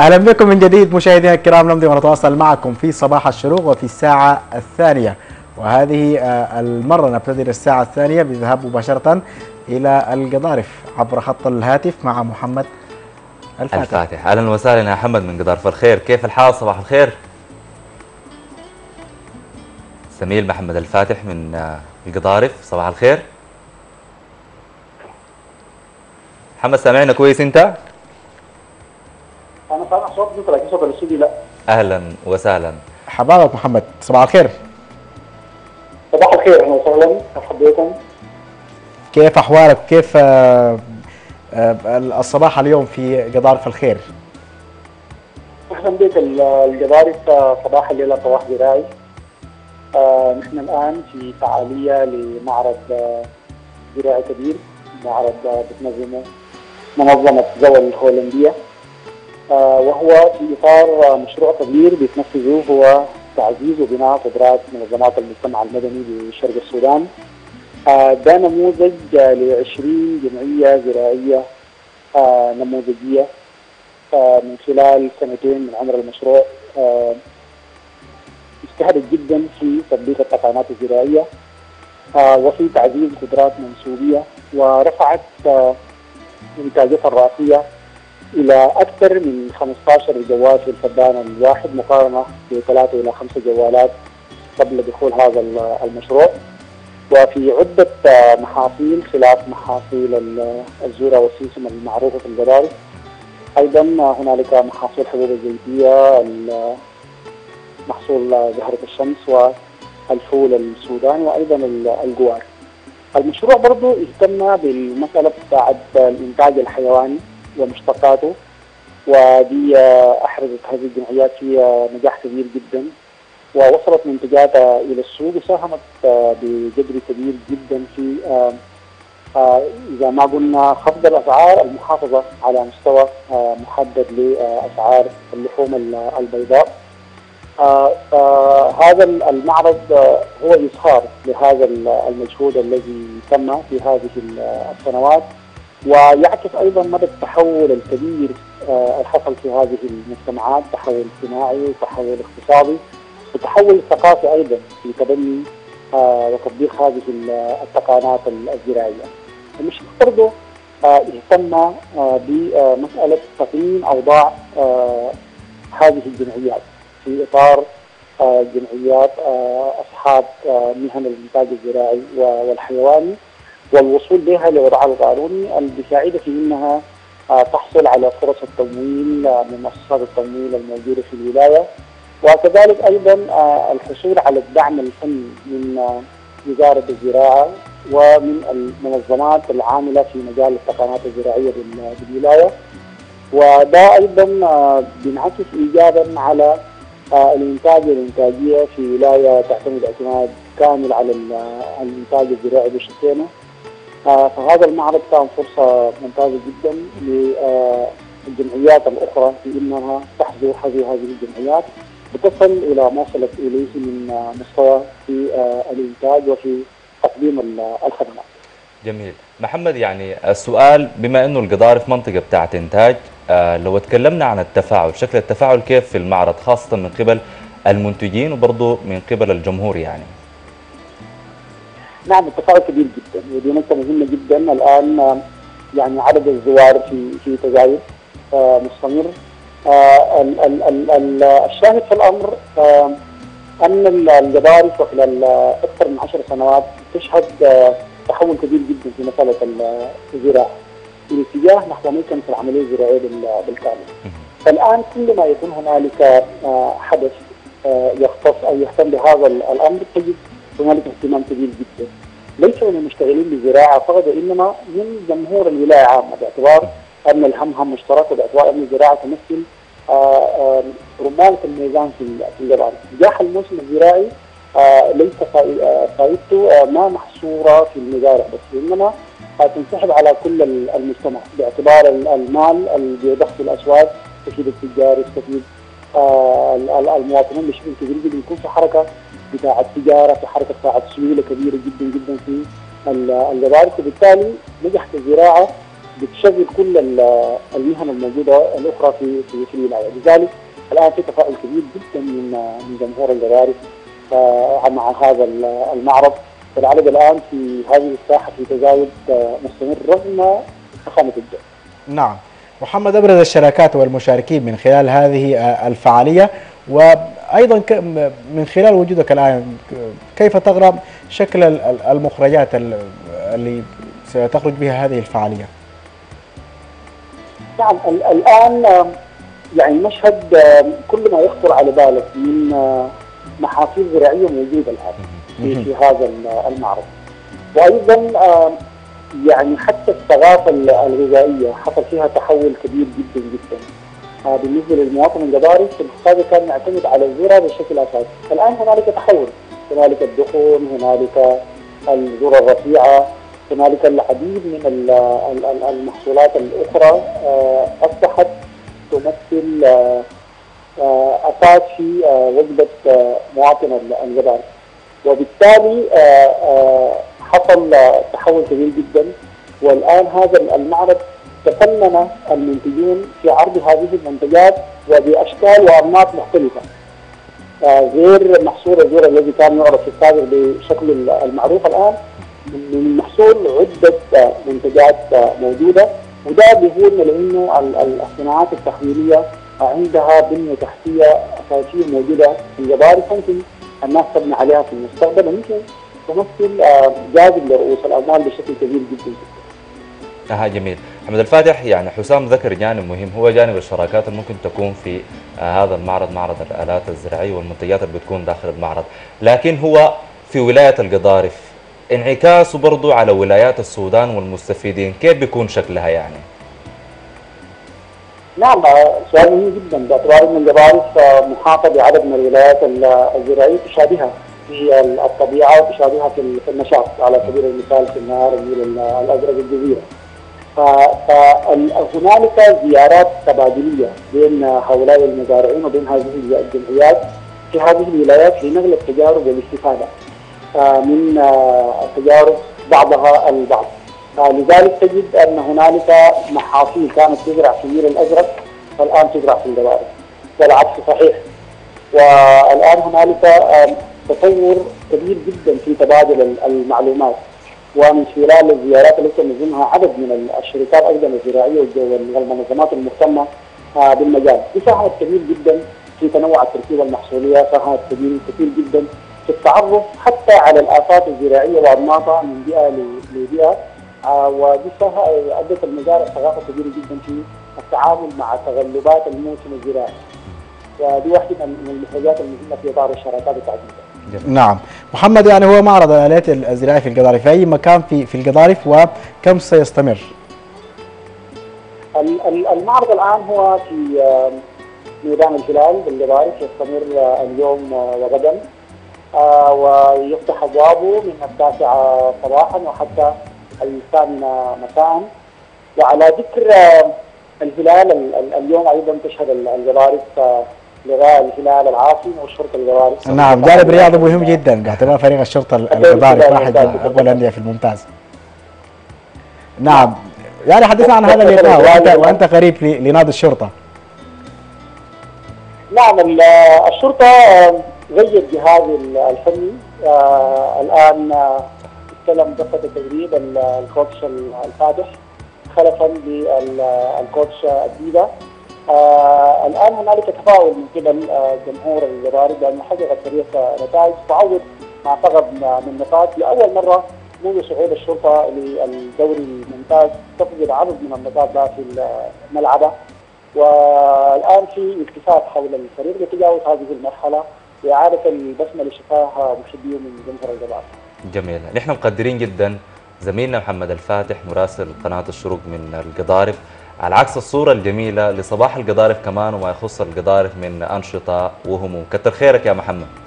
اهلا بكم من جديد مشاهدينا الكرام، نمضي ونتواصل معكم في صباح الشروق وفي الساعة الثانية، وهذه المرة نبتدئ الساعة الثانية بالذهاب مباشرة إلى القضارف عبر خط الهاتف مع محمد الفاتح. اهلا وسهلا يا محمد من قضارف الخير، كيف الحال؟ صباح الخير. زميل محمد الفاتح من القضارف، صباح الخير. محمد سامعنا كويس انت؟ أنا سامع صوتك لكن صوت الاستوديو لا. أهلا وسهلا حبابك محمد، صباح الخير. صباح الخير، أهلا وسهلا، مرحبا بكم. كيف أحوالك؟ كيف الصباح اليوم في قضارف الخير؟ أهلا بك. القضارف صباح الليلة صباح جراي. نحن الآن في فعالية لمعرض زراعي كبير، معرض بتنظمه منظمة زول الهولندية، وهو في إطار مشروع كبير بيتنفذه هو تعزيز وبناء قدرات منظمات المجتمع المدني بشرق السودان. ده نموذج ل20 جمعية زراعية نموذجية من خلال سنتين من عمر المشروع. اجتهدت جدا في تطبيق التقنيات الزراعية وفي تعزيز قدرات منسوبية، ورفعت إنتاجيتها الرأسية إلى أكثر من 15 جوال في الفدان الواحد، مقارنة ب 3 إلى 5 جوالات قبل دخول هذا المشروع، وفي عدة محاصيل خلاف محاصيل الذرة والسمسم المعروفة في القضارف. أيضا هنالك محاصيل حبوب الزيتية، محصول زهرة الشمس والفول السوداني، وأيضا الجوار. المشروع برضو اهتم بالمسألة بتاعت الإنتاج الحيواني ومشتقاته، ودي أحرزت هذه الجمعيات في نجاح كبير جدا، ووصلت منتجاتها إلى السوق وساهمت بجذر كبير جدا في إذا ما قلنا خفض الأسعار، المحافظة على مستوى محدد لأسعار اللحوم البيضاء. هذا المعرض هو إظهار لهذا المجهود الذي تم في هذه السنوات، ويعكس أيضا مدى التحول الكبير الحصل في هذه المجتمعات، تحول اجتماعي وتحول اقتصادي وتحول ثقافي أيضا في تبني وتطبيق هذه التقنيات الزراعية. المشروع برضه اهتم بمسألة تقييم أوضاع هذه الجمعيات في إطار جمعيات أصحاب مهن الإنتاج الزراعي والحيواني، والوصول بها لوضعها القانوني اللي بيساعدها في انها تحصل على فرص التمويل من مؤسسات التمويل الموجوده في الولايه، وكذلك ايضا الحصول على الدعم الفني من وزاره الزراعه ومن المنظمات العامله في مجال التقنيات الزراعيه بالولايه. وده ايضا بينعكس ايجابا على الانتاج والانتاجيه في ولايه تعتمد اعتماد كامل على الانتاج الزراعي بشتينه. فهذا المعرض كان فرصة ممتازة جدا للجمعيات الأخرى في أنها تحظو هذه الجمعيات بتصل إلى ما وصلت إليه من مستوى في الإنتاج وفي تقديم الخدمات. جميل محمد، يعني السؤال بما أنه القضارف منطقة بتاعت إنتاج، لو تكلمنا عن التفاعل، شكل التفاعل كيف في المعرض خاصة من قبل المنتجين وبرضه من قبل الجمهور يعني؟ نعم، التفاعل كبير جدا، ودي نقطة مهمة جدا. الآن يعني عدد الزوار في تزايد مستمر. الشاهد في الأمر أن القضارف خلال أكثر من 10 سنوات تشهد تحول كبير جدا في مسألة الزراعة بالاتجاه نحو ممكن في العملية الزراعية بالكامل. فالآن كلما يكون هنالك حدث يختص أو يهتم بهذا الأمر تجد هنالك اهتمام كبير جدا، ليس من المشتغلين بالزراعه فقط، وانما من جمهور الولايه عامه، باعتبار ان الهم هم مشترك، وباعتبار ان الزراعه تمثل رمانه الميزان في القضارف. نجاح الموسم الزراعي ليس فائدته ما محصوره في المزارع بس، وانما تنسحب على كل المجتمع، باعتبار المال اللي بيضخ في الاسواق تفيد التجار وتفيد المواطنين بشكل كبير جدا. يكون في حركه بتاع التجاره، في حركه بتاع السيوله كبيره جدا جدا في القضارف، وبالتالي نجحت الزراعه بتشغل كل المهن الموجوده الاخرى في الولايه، لذلك الان في تفاؤل كبير جدا من جمهور الغوارس مع هذا المعرض، والعدد الان في هذه الساحه في تزايد مستمر رغم فخامه الجو. نعم. محمد، ابرز الشراكات والمشاركين من خلال هذه الفعاليه، وايضا من خلال وجودك الان كيف تغرى شكل المخرجات اللي ستخرج بها هذه الفعاليه؟ نعم، الان يعني المشهد كل ما يخطر على بالك من محاصيل زراعيه موجوده الان في هذا المعرض، وايضا يعني حتى الثقافه الغذائيه حصل فيها تحول كبير جدا جدا. بالنسبه للمواطن الجباري الاقتصادي كان يعتمد على الذره بشكل اساسي، الان هنالك تحول، هنالك الدخون، هنالك الذره الرفيعه، هنالك العديد من المحصولات الاخرى اصبحت تمثل اساس في وجبه مواطن الجباري، وبالتالي حصل تحول كبير جدا. والان هذا المعرض تفنن المنتجون في عرض هذه المنتجات وباشكال وانماط مختلفه، غير محصول الذره الذي كان يعرف في السابق بشكل المعروف، الان من محصول عده منتجات موجوده، وده بيقول لانه الصناعات التخميريه عندها بنيه تحتيه اساسيه موجوده في الجباري، ممكن الناس تبني عليها في المستقبل وممكن تمثل جاذب لرؤوس الاموال بشكل كبير جدا. جميل. محمد الفاتح، يعني حسام ذكر جانب مهم هو جانب الشراكات اللي ممكن تكون في هذا المعرض، معرض الآلات الزراعية والمنتجات اللي بتكون داخل المعرض، لكن هو في ولاية القضارف انعكاسه برضه على ولايات السودان والمستفيدين كيف بيكون شكلها يعني؟ نعم، سؤال مهم جدا باعتبار ان القضارف محاطة بعدد من الولايات الزراعية تشابهها في الطبيعة وتشابهها في النشاط، على سبيل المثال في النهار الأزرق الجزيرة. فهنالك زيارات تبادليه بين هؤلاء المزارعين وبين هذه الجمعيات في هذه الولايات لنقل التجارب والاستفاده من تجارب بعضها البعض. لذلك تجد ان هنالك محاصيل كانت تزرع في النيل الازرق الان تزرع في الجباري، والعكس صحيح. والان هنالك تطور كبير جدا في تبادل المعلومات، ومن خلال الزيارات التي نظمها عدد من الشركات ايضا الزراعيه والمنظمات المهتمه بالمجال، ساهمت كبير جدا في تنوع التركيبه المحصوليه، ساهمت كثير جدا في التعرف حتى على الافات الزراعيه وانماطها من بيئه لبيئه، ودي ادت المزارع ثقافه كبيره جدا في التعامل مع تغلبات الموسم الزراعي، ودي واحده من المخرجات المهمه في اطار الشراكات التعديليه. نعم. محمد، يعني هو معرض الآلات الزراعية في القضارف في أي مكان في القضارف، وكم سيستمر؟ المعرض الآن هو في ميدان الهلال بالقضارف، يستمر اليوم وغدا، ويفتح أبوابه من 9 صباحا وحتى 2 مساء. وعلى ذكر الهلال، اليوم أيضا تشهد القضارف لغاية الهلال العاصمة والشرطة الغوارس. نعم، جانب رياضي مهم جدا باعتبار فريق الشرطة الغوارس واحد من أقوى الأندية في الممتاز. نعم، يعني حدثنا عن هذا اللقاء وأنت قريب لنادي الشرطة. نعم، الشرطة غير جهازه الفني الآن، استلم دفة تدريب الكوتش الفاتح خلفا للكوتش الديبة. الان هنالك تفاؤل من قبل جمهور الجباري بانه حقق الفريق نتائج تعوض ما فقد من نقاط لاول مره منذ صعود الشرطه للدوري الممتاز، تفقد عدد من النقاط في ملعبها، والان في اكتفاء حول الفريق لتجاوز هذه المرحله واعاده البسمه لشفاها محبيه من جمهور الجباري. جميل، نحن مقدرين جدا زميلنا محمد الفاتح مراسل قناه الشروق من القضارف على عكس الصورة الجميلة لصباح القضارف كمان وما يخص القضارف من أنشطة وهموم. كتر خيرك يا محمد.